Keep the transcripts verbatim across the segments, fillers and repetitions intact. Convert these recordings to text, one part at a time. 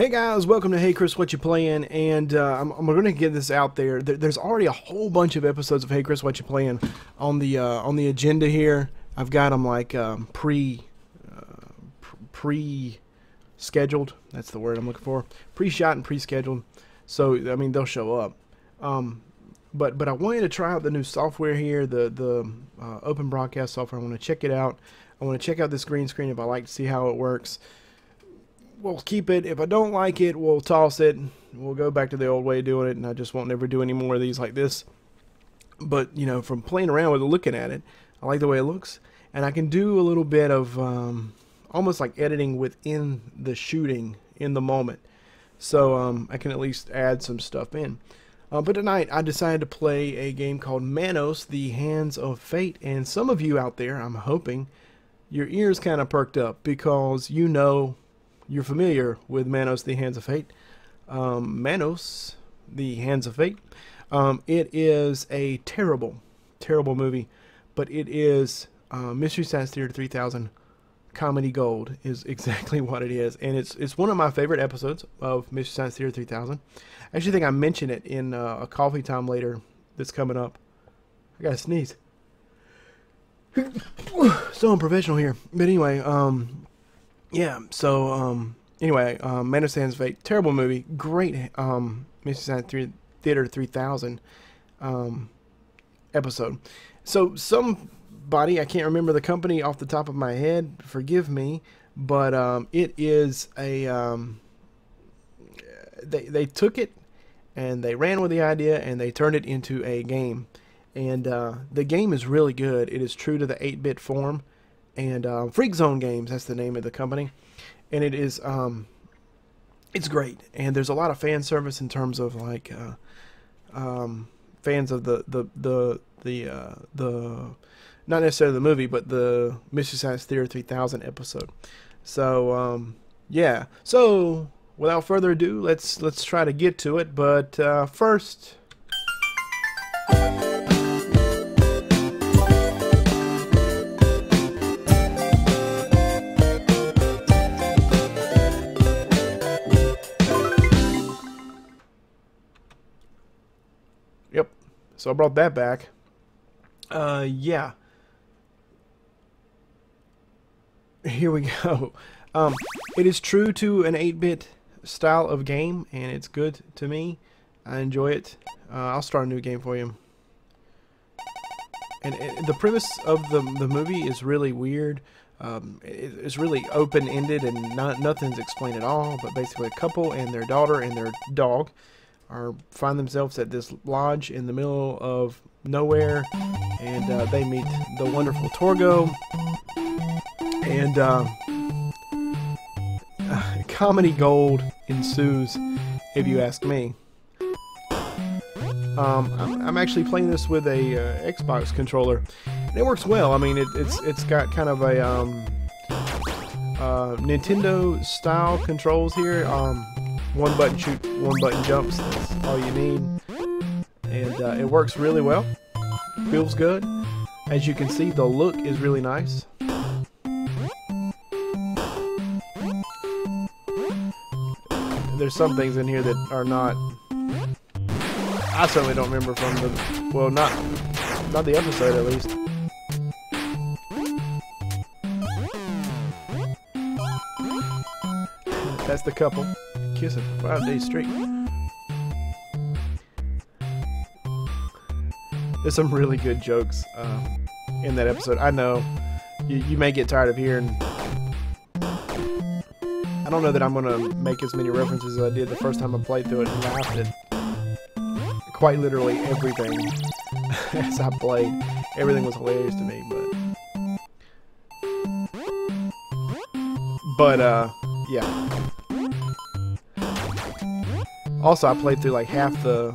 Hey guys, welcome to Hey Chris, What You Playing? And uh, I'm, I'm going to get this out there. there. There's already a whole bunch of episodes of Hey Chris, What You Playing on the uh, on the agenda here. I've got them like um, pre uh, pre scheduled. That's the word I'm looking for. Pre-shot and pre-scheduled. So I mean, they'll show up. Um, but but I wanted to try out the new software here, the the uh, Open Broadcast software. I want to check it out. I want to check out this green screen if I like to see how it works. We'll keep it. If I don't like it, we'll toss it. We'll go back to the old way of doing it, and I just won't ever do any more of these like this. But, you know, from playing around with it, looking at it, I like the way it looks. And I can do a little bit of um, almost like editing within the shooting in the moment. So um, I can at least add some stuff in. Uh, but tonight, I decided to play a game called Manos The Hands of Fate. And some of you out there, I'm hoping, your ears kind of perked up because you know... You're familiar with Manos The Hands of Fate. Um, Manos The Hands of Fate. Um, it is a terrible, terrible movie, but it is uh, Mystery Science Theater three thousand comedy gold is exactly what it is, and it's it's one of my favorite episodes of Mystery Science Theater three thousand. I actually think I mentioned it in uh, a coffee time later that's coming up. I gotta sneeze. So unprofessional here, but anyway. Um, Yeah, so, um, anyway, um, Manos The Hands of Fate, terrible movie, great, um, Mystery Science Theater three thousand, um, episode. So, somebody, I can't remember the company off the top of my head, forgive me, but, um, it is a, um, they, they took it, and they ran with the idea, and they turned it into a game, and, uh, the game is really good. It is true to the eight bit form. And uh, Freak Zone Games, that's the name of the company, and it is um, it's great. And there's a lot of fan service in terms of like uh, um, fans of the the the the uh, the not necessarily the movie, but the Mystery Science Theater three thousand episode. So um, yeah. So without further ado, let's let's try to get to it. But uh, first. So I brought that back. Uh, yeah. Here we go. Um, it is true to an eight bit style of game, and it's good to me. I enjoy it. Uh, I'll start a new game for you. And, and the premise of the, the movie is really weird. Um, it, it's really open-ended, and not, nothing's explained at all. But basically a couple and their daughter and their dog... Are find themselves at this lodge in the middle of nowhere, and uh, they meet the wonderful Torgo, and uh, uh, comedy gold ensues, if you ask me. Um, I'm, I'm actually playing this with a uh, Xbox controller, and it works well. I mean, it, it's it's got kind of a um, uh, Nintendo style controls here. Um, One button shoot, one button jumps, that's all you need. And uh, it works really well. Feels good. As you can see, the look is really nice. There's some things in here that are not... I certainly don't remember from the... Well, not, not the episode at least. That's the couple. Kissing for five days straight. There's some really good jokes uh, in that episode. I know you, you may get tired of hearing. I don't know that I'm gonna make as many references as I did the first time I played through it, and laughed at quite literally everything as I played. Everything was hilarious to me, but but uh, yeah. Also, I played through like half the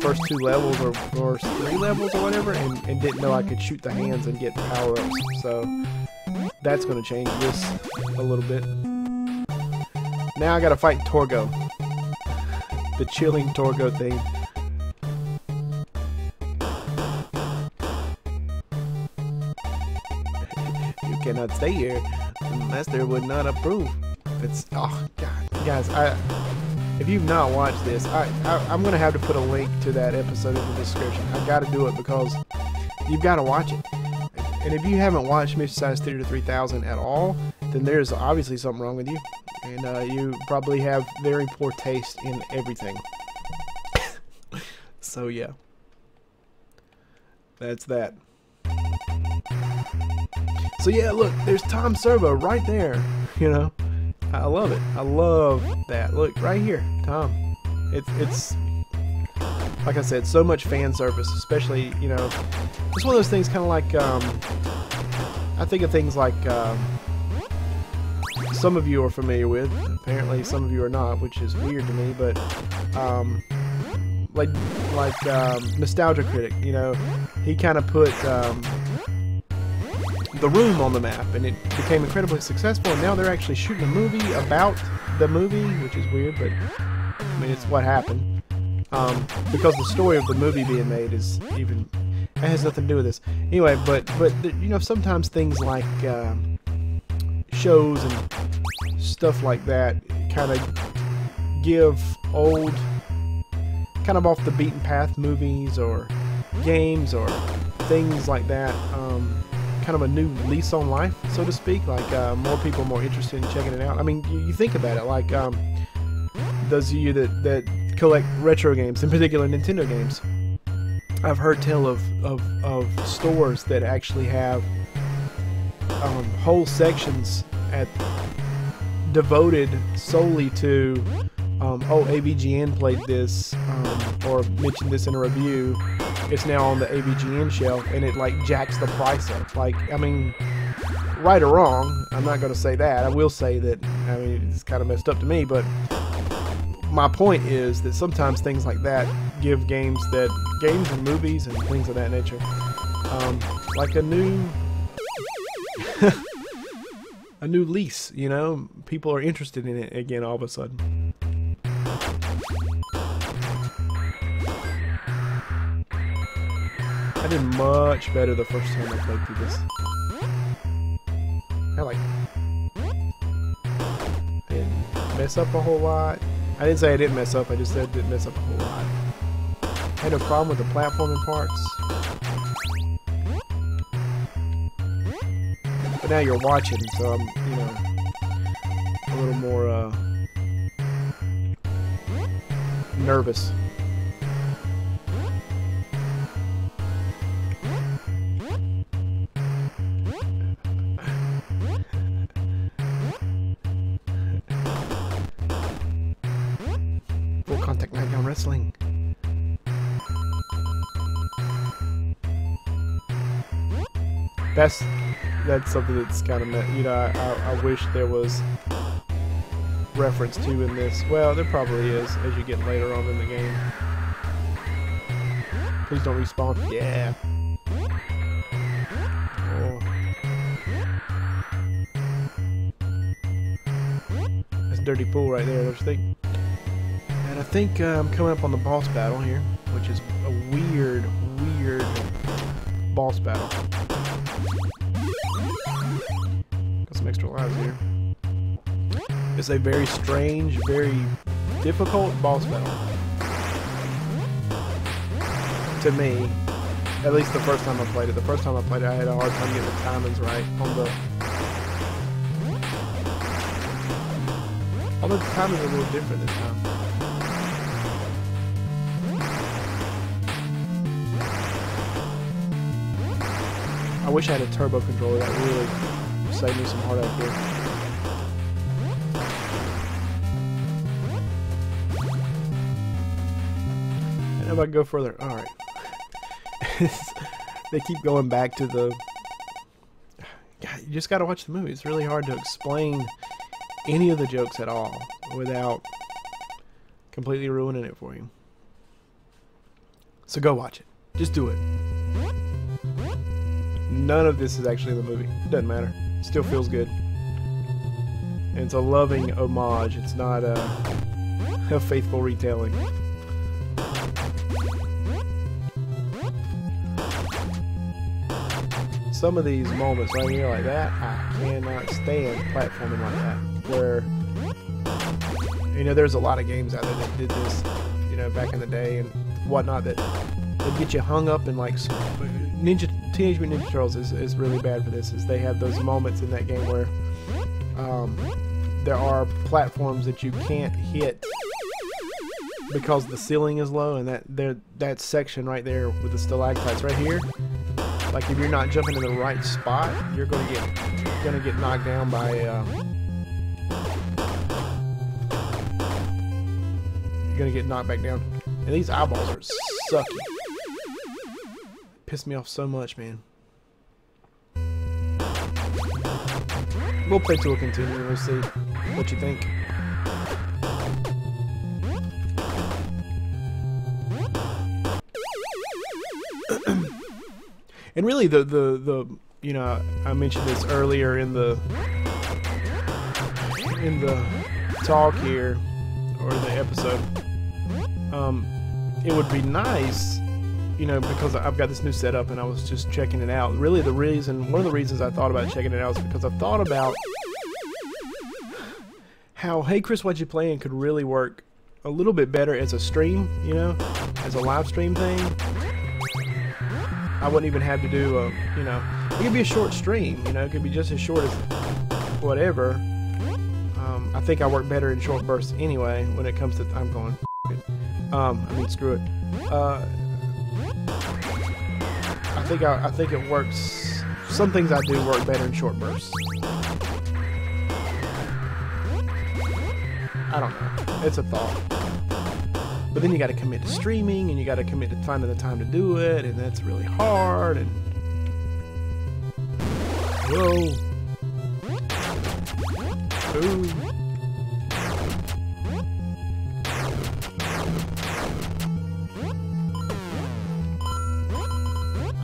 first two levels or, or three levels or whatever, and, and didn't know I could shoot the hands and get power-ups, so that's going to change this a little bit. Now I got to fight Torgo. The chilling Torgo thing. You cannot stay here. The master would not approve. It's... oh, God. guys, I if you've not watched this, I, I I'm gonna have to put a link to that episode in the description. I gotta do it because you've got to watch it. And if you haven't watched Mystery Science Theater three thousand at all, then there's obviously something wrong with you, and uh, you probably have very poor taste in everything. So yeah, that's that. So yeah, look, there's Tom Servo right there. You know, I love it. I love that. Look right here, Tom. It's it's. Like I said, so much fan service, especially, you know, it's one of those things kind of like, um, I think of things like, um, some of you are familiar with, apparently some of you are not, which is weird to me, but, um, like, like, um, Nostalgia Critic, you know, he kind of put, um, The Room on the map, and it became incredibly successful, and now they're actually shooting a movie about the movie, which is weird, but, I mean, it's what happened. Um, because the story of the movie being made is even, it has nothing to do with this. Anyway, but, but you know, sometimes things like um, shows and stuff like that kind of give old, kind of off the beaten path movies or games or things like that, um, kind of a new lease on life, so to speak. Like, uh, more people are more interested in checking it out. I mean, you, you think about it, like, um, those of you that, that collect retro games, in particular Nintendo games, I've heard tell of, of, of stores that actually have um, whole sections at devoted solely to um, oh, A V G N played this, um, or mentioned this in a review, it's now on the A V G N shelf, and it like jacks the price up. Like, I mean, right or wrong, I'm not going to say that. I will say that, I mean, it's kind of messed up to me, but my point is that sometimes things like that give games that games and movies and things of that nature um, like a new a new lease, you know, people are interested in it again all of a sudden. I did much better the first time I played through this. I like I didn't mess up a whole lot. I didn't say I didn't mess up, I just said I didn't mess up a whole lot. I had no problem with the platforming parts. But now you're watching, so I'm, you know, a little more, uh, nervous. Wrestling. That's that's something that's kind of, you know, I, I, I wish there was reference to in this. Well, there probably is as you get later on in the game. Please don't respawn. Yeah. Oh. That's a dirty pool right there. Don't you think? And I think uh, I'm coming up on the boss battle here, which is a weird, weird boss battle. Got some extra lives here. It's a very strange, very difficult boss battle. To me, at least the first time I played it. The first time I played it, I had a hard time getting the timings right on the... Although the timings are a little different this time. I wish I had a turbo controller, that really saved me some heartache here. And how about I go further? Alright. They keep going back to the... God, you just gotta watch the movie. It's really hard to explain any of the jokes at all without completely ruining it for you. So go watch it. Just do it. None of this is actually in the movie. It doesn't matter. It still feels good. And it's a loving homage. It's not a, a faithful retelling. Some of these moments right here like that, I cannot stand platforming like that. Where You know, there's a lot of games out there that did this, you know, back in the day and whatnot, that would get you hung up in, like, Ninja Teenage Mutant Ninja Turtles is, is really bad for this, is they have those moments in that game where um, there are platforms that you can't hit because the ceiling is low, and that there that section right there with the stalactites right here, like if you're not jumping in the right spot, you're gonna get you're gonna get knocked down by um, you're gonna get knocked back down. And these eyeballs are sucky. Pissed me off so much, man. We'll play till we continue. We'll see what you think. And really, the, the, the, you know, I mentioned this earlier in the, in the talk here, or the episode, um, it would be nice, you know, because I've got this new setup and I was just checking it out. Really, the reason, one of the reasons I thought about checking it out is because I thought about how, hey, Chris, what you playing could really work a little bit better as a stream, you know, as a live stream thing. I wouldn't even have to do a, you know, it could be a short stream, you know, it could be just as short as whatever. Um, I think I work better in short bursts anyway when it comes to, I'm going, it. Um, I mean, screw it. Uh, I think I, I think it works, some things I do work better in short bursts. I don't know, it's a thought. But then you got to commit to streaming, and you got to commit to finding the time to do it, and that's really hard. And whoa, ooh,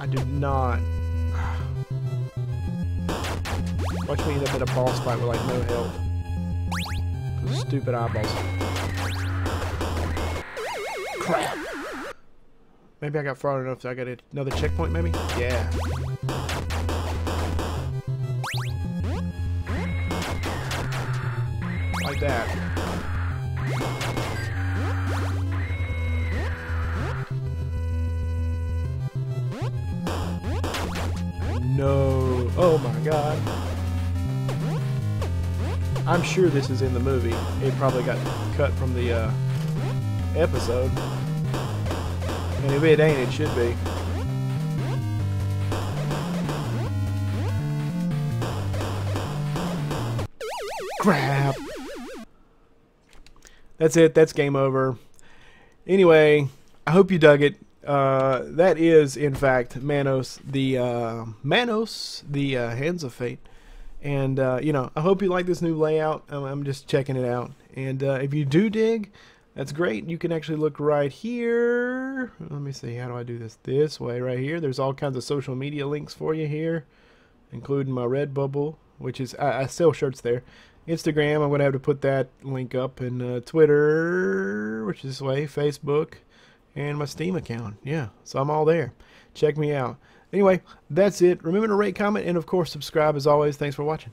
I do not. Watch me end up in a boss fight with like no health. Those stupid eyeballs. Crap. Maybe I got far enough that I got another checkpoint, maybe? Yeah. Like that. No. Oh my god. I'm sure this is in the movie. It probably got cut from the, uh... episode, and if it ain't, it should be. Crap. That's it. That's game over. Anyway, I hope you dug it. Uh, that is, in fact, Manos the uh, Manos the uh, Hands of Fate, and uh, you know, I hope you like this new layout. I'm, I'm just checking it out, and uh, if you do dig. That's great. You can actually look right here. Let me see. How do I do this? This way right here. There's all kinds of social media links for you here, including my Redbubble, which is, I, I sell shirts there. Instagram, I'm going to have to put that link up, and uh, Twitter, which is this way, Facebook, and my Steam account. Yeah, so I'm all there. Check me out. Anyway, that's it. Remember to rate, comment, and, of course, subscribe as always. Thanks for watching.